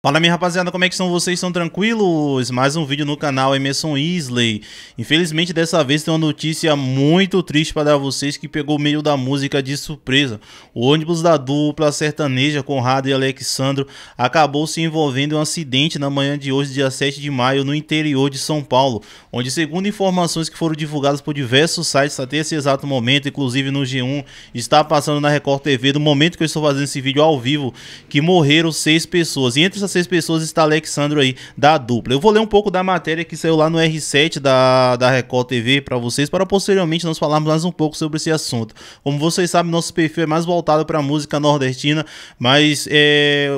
Fala minha rapaziada, como é que são vocês? Estão tranquilos? Mais um vídeo no canal Emerson Yslley. Infelizmente dessa vez tem uma notícia muito triste para dar a vocês que pegou o meio da música de surpresa. O ônibus da dupla sertaneja Conrado e Aleksandro acabou se envolvendo em um acidente na manhã de hoje, dia 7 de maio, no interior de São Paulo, onde, segundo informações que foram divulgadas por diversos sites até esse exato momento, inclusive no G1, está passando na Record TV, no momento que eu estou fazendo esse vídeo ao vivo, que morreram 6 pessoas. E entre essas 6 pessoas está Aleksandro aí, da dupla. Eu vou ler um pouco da matéria que saiu lá no R7 da Record TV para vocês, para posteriormente nós falarmos mais um pouco sobre esse assunto. Como vocês sabem, nosso perfil é mais voltado para a música nordestina, mas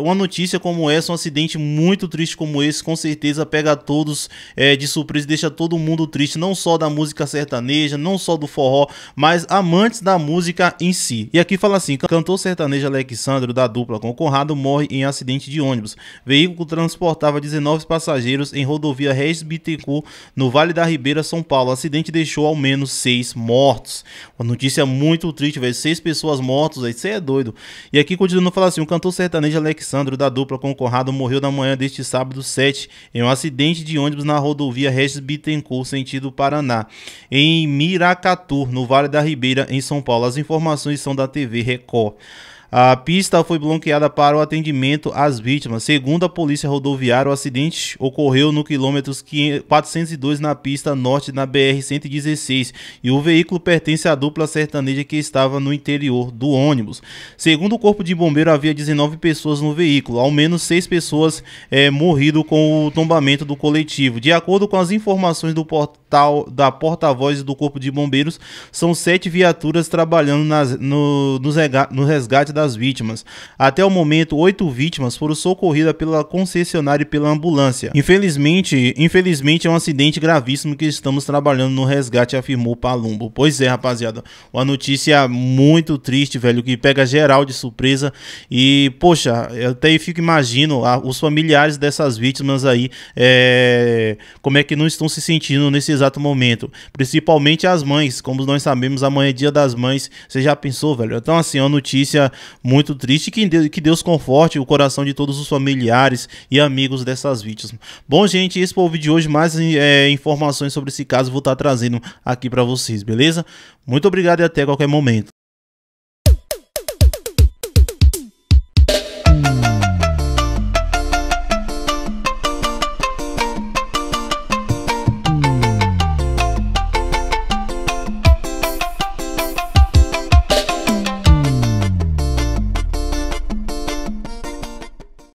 uma notícia como essa, um acidente muito triste como esse, com certeza pega todos de surpresa, deixa todo mundo triste, não só da música sertaneja, não só do forró, mas amantes da música em si. E aqui fala assim: cantor sertanejo Aleksandro, da dupla com Conrado, morre em acidente de ônibus. Veículo transportava 19 passageiros em rodovia Regis Bittencourt, no Vale da Ribeira, São Paulo. O acidente deixou ao menos 6 mortos. Uma notícia muito triste, velho. 6 pessoas mortas, velho. Isso é doido. E aqui continuando, fala assim: o cantor sertanejo Aleksandro, da dupla com Conrado, morreu na manhã deste sábado 7 em um acidente de ônibus na rodovia Regis Bittencourt, sentido Paraná, em Miracatu, no Vale da Ribeira, em São Paulo. As informações são da TV Record. A pista foi bloqueada para o atendimento às vítimas. Segundo a polícia rodoviária, o acidente ocorreu no quilômetro 402 na pista norte da BR-116 e o veículo pertence à dupla sertaneja que estava no interior do ônibus. Segundo o corpo de bombeiro, havia 19 pessoas no veículo, ao menos 6 pessoas morrido com o tombamento do coletivo. De acordo com as informações do portal da porta-voz do corpo de bombeiros, são 7 viaturas trabalhando no resgate das vítimas. Até o momento, 8 vítimas foram socorridas pela concessionária e pela ambulância. Infelizmente é um acidente gravíssimo que estamos trabalhando no resgate, afirmou Palumbo. Pois é, rapaziada, uma notícia muito triste, velho, que pega geral de surpresa. E poxa, eu até fico imagino os familiares dessas vítimas aí, como é que não estão se sentindo nesse exato momento, principalmente as mães. Como nós sabemos, amanhã é dia das mães. Você já pensou, velho? Então assim, é uma notícia muito triste, que Deus conforte o coração de todos os familiares e amigos dessas vítimas. Bom, gente, esse foi o vídeo de hoje. Mais informações sobre esse caso vou estar trazendo aqui para vocês, beleza? Muito obrigado e até qualquer momento.